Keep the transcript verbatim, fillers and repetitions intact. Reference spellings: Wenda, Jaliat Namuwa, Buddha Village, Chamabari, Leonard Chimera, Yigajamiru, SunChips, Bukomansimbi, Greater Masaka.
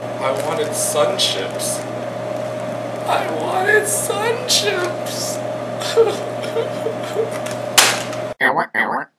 I wanted SunChips. I wanted SunChips.